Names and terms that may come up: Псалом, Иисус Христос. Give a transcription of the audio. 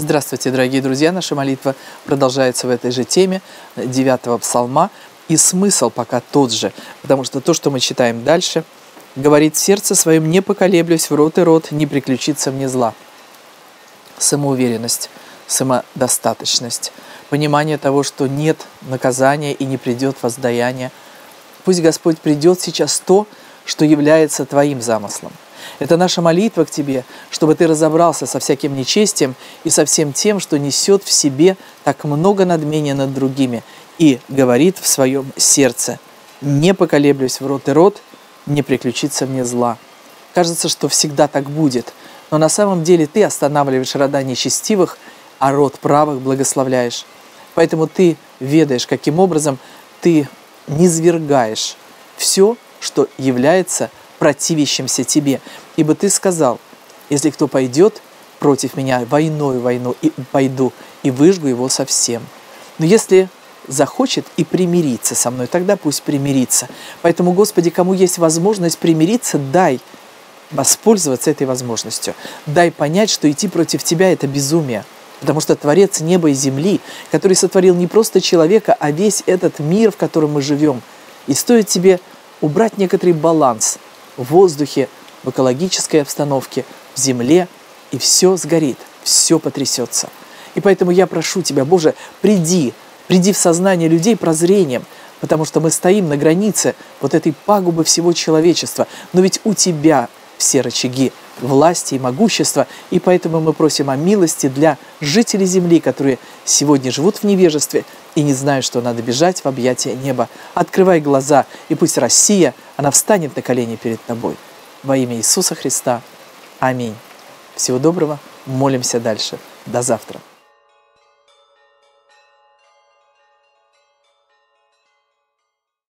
Здравствуйте, дорогие друзья! Наша молитва продолжается в этой же теме 9-го псалма. И смысл пока тот же, потому что то, что мы читаем дальше, говорит: «В сердце своем не поколеблюсь, в рот и рот, не приключится мне зла». Самоуверенность, самодостаточность, понимание того, что нет наказания и не придет воздаяние. Пусть Господь придет сейчас то, что является твоим замыслом. Это наша молитва к тебе, чтобы ты разобрался со всяким нечестием и со всем тем, что несет в себе так много надмения над другими, и говорит в своем сердце: «Не поколеблюсь, в рот и рот, не приключится мне зла». Кажется, что всегда так будет, но на самом деле ты останавливаешь рода нечестивых, а род правых благословляешь. Поэтому ты ведаешь, каким образом ты низвергаешь все, что является противящимся тебе. Ибо ты сказал: «Если кто пойдет против меня, войною войну и пойду, и выжгу его совсем. Но если захочет и примириться со мной, тогда пусть примирится». Поэтому, Господи, кому есть возможность примириться, дай воспользоваться этой возможностью. Дай понять, что идти против тебя – это безумие. Потому что Творец неба и земли, который сотворил не просто человека, а весь этот мир, в котором мы живем. И стоит тебе убрать некоторый баланс в воздухе, в экологической обстановке, в земле, и все сгорит, все потрясется. И поэтому я прошу тебя, Боже, приди в сознание людей прозрением, потому что мы стоим на границе вот этой пагубы всего человечества. Но ведь у тебя все рычаги власти и могущества, и поэтому мы просим о милости для жителей земли, которые сегодня живут в невежестве и не знают, что надо бежать в объятия неба. Открывай глаза, и пусть Россия, она встанет на колени перед тобой. Во имя Иисуса Христа. Аминь. Всего доброго. Молимся дальше. До завтра.